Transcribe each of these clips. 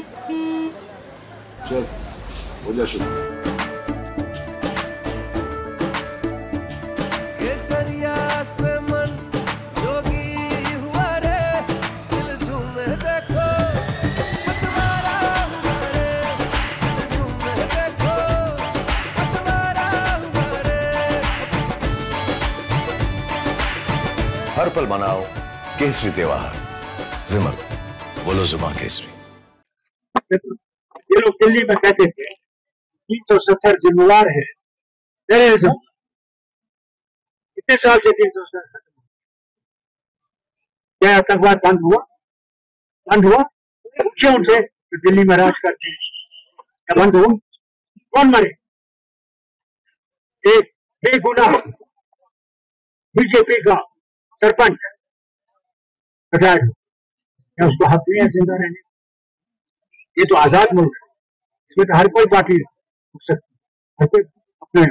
चल हो जा शुरू। हर पल मनाओ केसरी त्योहार। विमल बोलो जुमा केसरी। ये लोग दिल्ली में कहते थे 370 जिम्मेदार है, कितने साल से 370। क्या आतंकवाद बंद हुआ? बंद हुआ क्यों? उनसे तो दिल्ली में राज करते हैं, क्या बंद हुआ? कौन मरे? एक बेगुनाह बीजेपी का सरपंच क्या उसको हक नहीं है जिंदा रहने? ये तो आजाद मुल्क है, इसमें तो हर कोई पार्टी उठ सकती, हर कोई अपने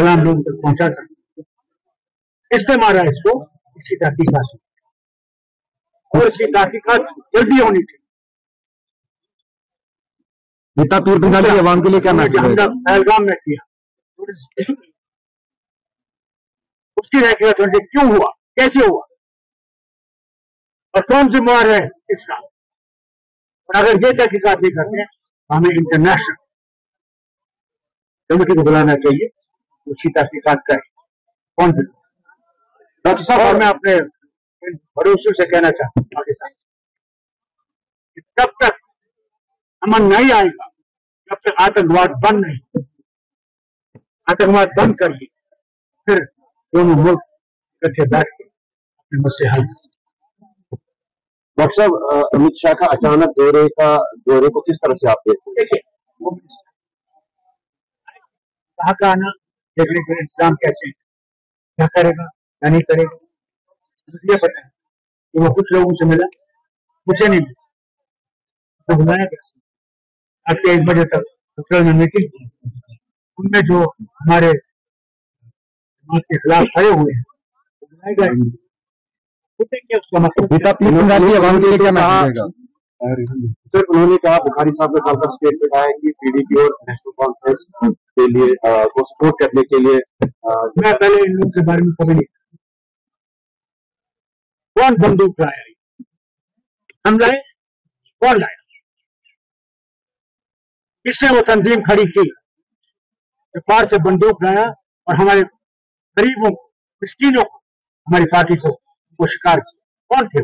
सलाम लोगों तक पहुंचा सकती। इसने मारा इसको, इसकी तहकीकात और इसकी तहकीकात जल्दी होनी चाहिए। नेता तूर्त आवाम के लिए क्या पहलगाम में किया, उसकी तहकीकात क्यों हुआ, कैसे हुआ और कौन जिम्मेवार है इसका? और अगर ये तहकीकात नहीं करते तो हमें इंटरनेशनल कमेटी को बुलाना चाहिए, उसकी तहकीकात करें। कौन जिम्मेदार? डॉक्टर साहब, और मैं अपने भरोसों से कहना चाहता हूँ पाकिस्तान, जब तक अमन नहीं आएगा, जब तक आतंकवाद बंद नहीं, आतंकवाद बंद करिए, फिर दोनों मुल्क इकट्ठे बैठ के मसले हल। डॉक्टर साहब, अमित शाह का अचानक दौरे को किस तरह से आप देखते हैं? देखिए, वो कहा का आना देखने का इंतजाम कैसे, क्या करेगा या नहीं करेगा ये पता है कि वो कुछ लोगों से मिला, मुझे नहीं मिला। तो बुलाया कैसे? आज के 1 बजे तक होटल में मीटिंग की, उनमें जो हमारे के खिलाफ खड़े हुए सर, उन्होंने कहा बुखारी साहब ने खासकर स्टेट में कहा है कि पीडीपी और नेशनल कॉन्फ्रेंस के लिए को सपोर्ट करने के लिए। मैं पहले इन लोगों के बारे में कभी नहीं, कौन बंदूक लाया, हम लाए, कौन लाया, किसने वो तंजीम खड़ी की, व्यापार से बंदूक लाया और हमारे गरीबों को, मिस्किनों को, हमारी पार्टी को शिकार किया? कौन थे,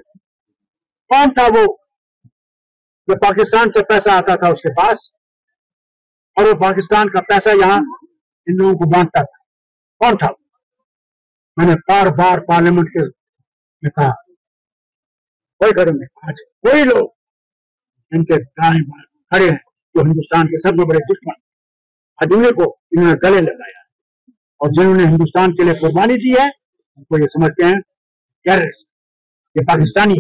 कौन था वो जो पाकिस्तान से पैसा आता था उसके पास और वो पाकिस्तान का पैसा यहाँ इन लोगों को बांटता था? कौन था? मैंने बार बार पार्लियामेंट के में कहा, कोई घरों में आज कोई लोग इनके दाएं बाएं खड़े हैं जो हिंदुस्तान के सबसे बड़े दुश्मन आदमी को इन्होंने गले लगाया और जिन्होंने हिंदुस्तान के लिए कुर्बानी दी है उनको ये समझते हैं टेररिस्ट, ये पाकिस्तानी।